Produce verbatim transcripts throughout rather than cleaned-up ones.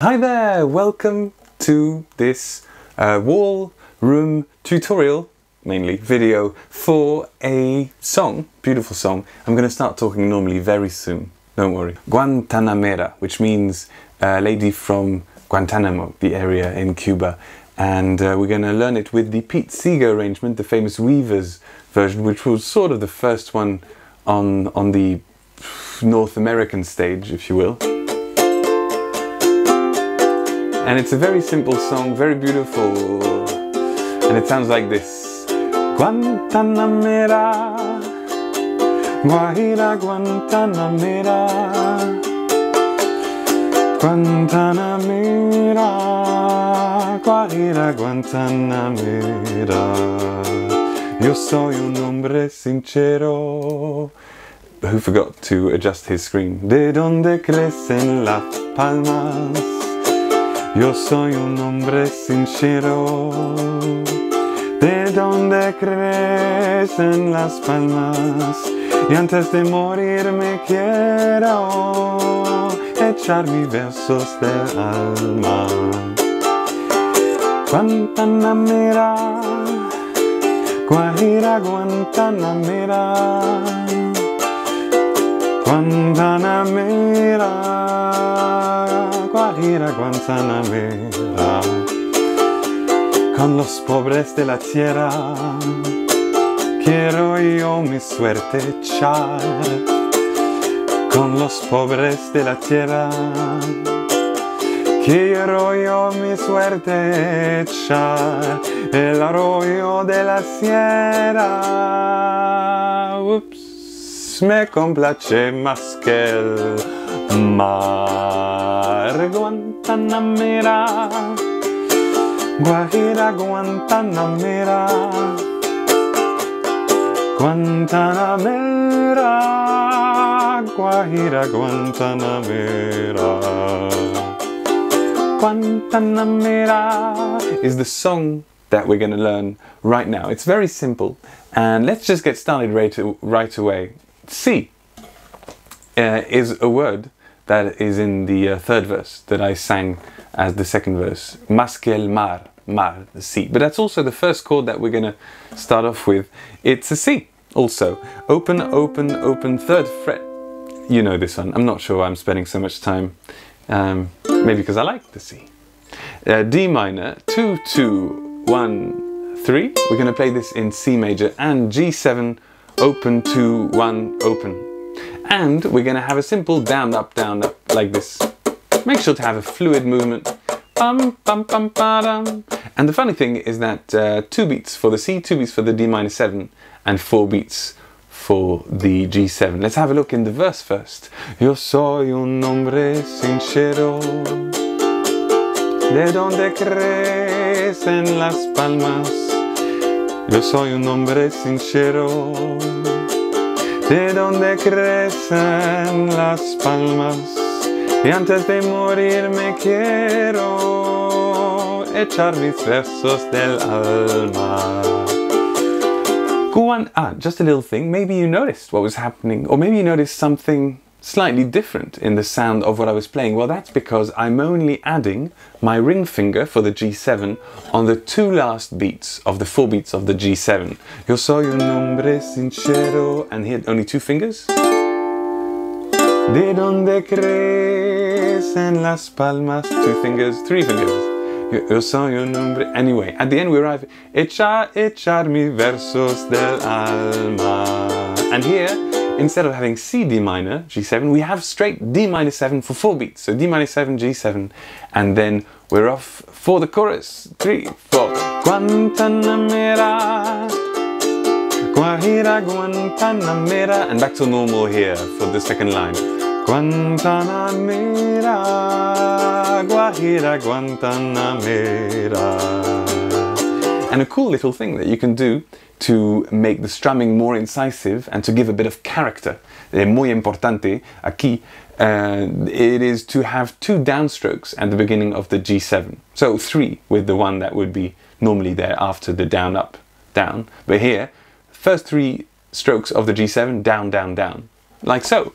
Hi there, welcome to this uh, wall room tutorial, mainly video, for a song, beautiful song. I'm going to start talking normally very soon, don't worry. Guantanamera, which means uh, lady from Guantanamo, the area in Cuba. And uh, we're going to learn it with the Pete Seeger arrangement, the famous Weavers version, which was sort of the first one on, on the North American stage, if you will. And it's a very simple song, very beautiful, and it sounds like this. Guantanamera, Guajira, Guantanamera, Guantanamera, Guajira, Guantanamera. Yo soy un hombre sincero. Who forgot to adjust his screen? De donde crecen las palmas. Yo soy un hombre sincero, de donde crecen las palmas, y antes de morir me quiero echar mis versos del alma. Guantanamera, Guajira, Guantanamera, Guantanamera, Guajira, Guantanamera, con los pobres de la tierra quiero yo mi suerte echar, con los pobres de la tierra quiero yo mi suerte echar, el arroyo de la sierra, ups, me complace más que el mar. Guantanamera, Guajira, Guantanamera, Guantanamera, Guajira, Guantanamera. Guantanamera is the song that we're going to learn right now. It's very simple, and let's just get started right, right away. Si uh, is a word that is in the uh, third verse that I sang as the second verse. Más que el mar, mar, the sea. But that's also the first chord that we're gonna start off with. It's a C also. Open, open, open, third fret. You know this one. I'm not sure why I'm spending so much time. Um, maybe because I like the C. Uh, D minor, two, two, one, three. We're gonna play this in C major and G seven, open, two, one, open. And we're going to have a simple down, up, down, up, like this. Make sure to have a fluid movement. Bum, bum, bum, ba-dum. And the funny thing is that uh, two beats for the C, two beats for the D minor seven, and four beats for the G seven. Let's have a look in the verse first. Yo soy un hombre sincero, de donde crecen las palmas. Yo soy un hombre sincero, de donde crecen las palmas, y antes de morir me quiero echar mis versos del alma. Guan, ah, just a little thing, maybe you noticed what was happening, or maybe you noticed something slightly different in the sound of what I was playing. Well, that's because I'm only adding my ring finger for the G seven on the two last beats of the four beats of the G seven. Yo soy un hombre sincero, and here only two fingers. De donde crecen las palmas, two fingers, three fingers. Yo, yo soy un hombre. Anyway, at the end we arrive. Echar, echar mis versos del alma. And here, instead of having C, D minor, G seven, we have straight D minor seven for four beats. So D minor seven, G seven, and then we're off for the chorus. Three, four. Guantanamera, Guajira, Guantanamera, and back to normal here for the second line. Guantanamera, Guajira, Guantanamera. And a cool little thing that you can do to make the strumming more incisive and to give a bit of character. Muy importante aquí, uh, it is to have two downstrokes at the beginning of the G seven. So three with the one that would be normally there after the down, up, down. But here, first three strokes of the G seven, down, down, down. Like so.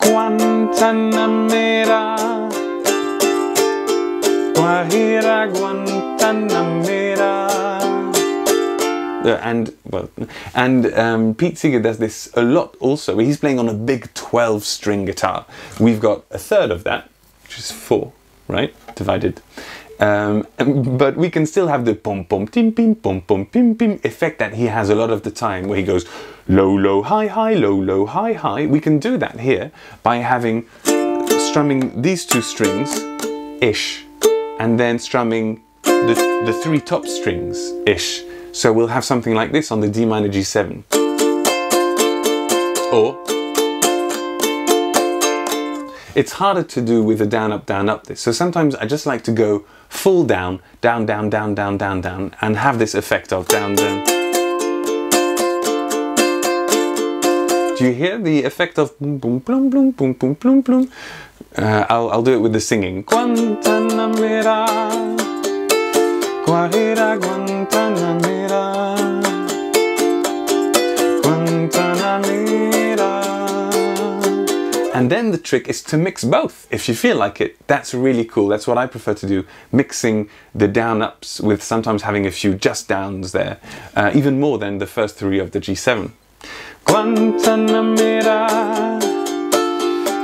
Guantanamera, Guajira, Guantanamera. And well, and um, Pete Seeger does this a lot also. He's playing on a big twelve string guitar. We've got a third of that, which is four, right? Divided. Um, but we can still have the pom pom tim pim pom pom pim pim effect that he has a lot of the time, where he goes low low high high low low high high. We can do that here by having strumming these two strings ish, and then strumming the the three top strings ish. So we'll have something like this on the D minor G seven, or. It's harder to do with a down, up, down, up this. So sometimes I just like to go full down, down, down, down, down, down, down, and have this effect of down, down. Do you hear the effect of boom, boom, boom, boom, boom, boom, boom, boom? Uh, I'll, I'll do it with the singing. Guantanamera, Guajira, Guantanamera, Guantanamera. And then the trick is to mix both, if you feel like it. That's really cool. That's what I prefer to do, mixing the down-ups with sometimes having a few just downs there, uh, even more than the first three of the G seven. Guantanamera,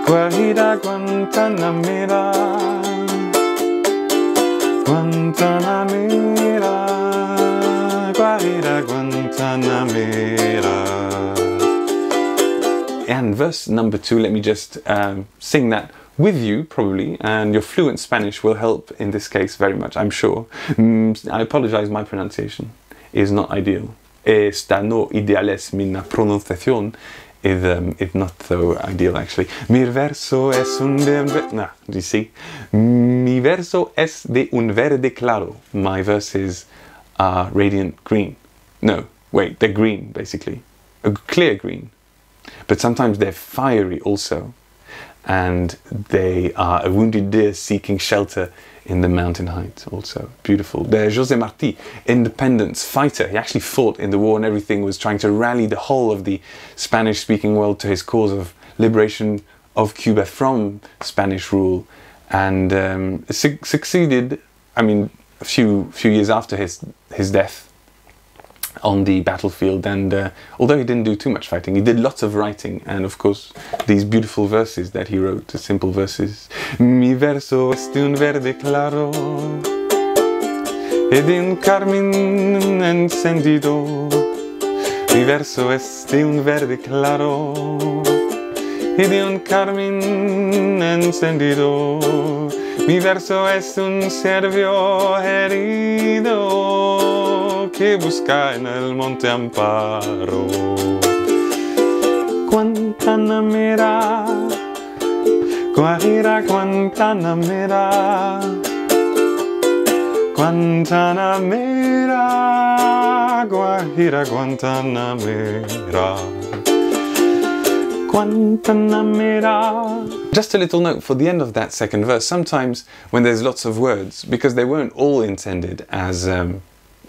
Guajira, Guantanamera, Guantanamera, Guajira, Guantanamera. And verse number two, let me just um, sing that with you, probably, and your fluent Spanish will help in this case very much, I'm sure. Mm, I apologize, my pronunciation is not ideal. Esta no ideal es mi pronunciación, is um, it's not so ideal actually. Mi verso es un verde, nah, do you see? Mi verso es de un verde claro. My verses are radiant green. No, wait, they're green basically, a clear green. But sometimes they're fiery also, and they are a wounded deer seeking shelter in the mountain heights also. Beautiful. They're José Martí, independence fighter. He actually fought in the war and everything, was trying to rally the whole of the Spanish-speaking world to his cause of liberation of Cuba from Spanish rule, and um, su succeeded, I mean, a few, few years after his, his death, on the battlefield. And uh, although he didn't do too much fighting, he did lots of writing, and of course these beautiful verses that he wrote, the simple verses. Mi verso es de un verde claro y de un carmín encendido. Mi verso es de un verde claro y de un carmín encendido. Mi verso es un cervo herido que busca en el monte amparo. Guantanamera, Guajira, Guantanamera, Guantanamera, Guajira, Guantanamera, Guantanamera. Just a little note for the end of that second verse. Sometimes when there's lots of words, because they weren't all intended as um,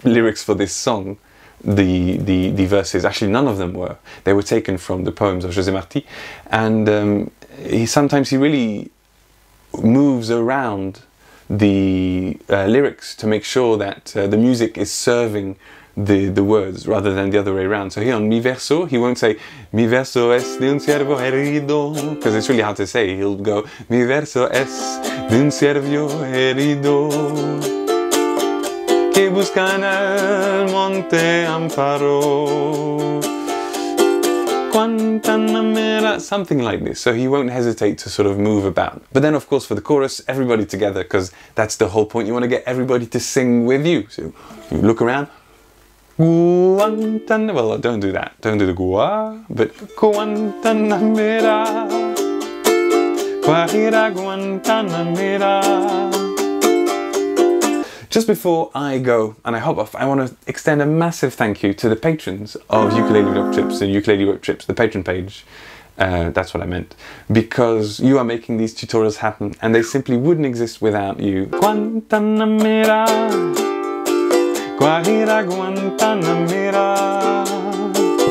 lyrics for this song, the, the, the verses, actually none of them were. They were taken from the poems of José Martí, and um, he, sometimes he really moves around the uh, lyrics to make sure that uh, the music is serving the, the words rather than the other way around. So here on Mi Verso, he won't say Mi Verso es de un ciervo herido, because it's really hard to say. He'll go Mi Verso es de un ciervo herido que buscan el monte amparo. Guantanamera, something like this. So he won't hesitate to sort of move about. But then of course for the chorus, everybody together, because that's the whole point. You want to get everybody to sing with you. So you look around. Guantanamera, well, don't do that. Don't do the gua, but Guantanamera, Guajira, Guantanamera. Just before I go, and I hop off, I want to extend a massive thank you to the patrons of Ukulele Uke Trips and Ukulele Uke Trips, the patron page, uh, that's what I meant, because you are making these tutorials happen, and they simply wouldn't exist without you. Guantanamera, Guajira, Guantanamera,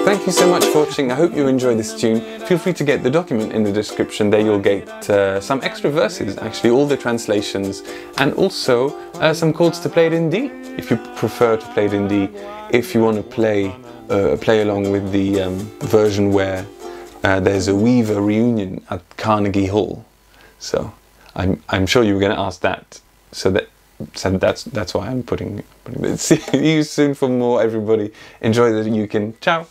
Thank you so much for watching. I hope you enjoyed this tune. Feel free to get the document in the description. There you'll get uh, some extra verses, actually all the translations, and also uh, some chords to play it in D if you prefer to play it in D. If you want to play uh, play along with the um, version where uh, there's a Weaver reunion at Carnegie Hall, so I'm I'm sure you were going to ask that, so that. So that's that's why I'm putting, putting it. See you soon for more, everybody. Enjoy the weekend. Ciao.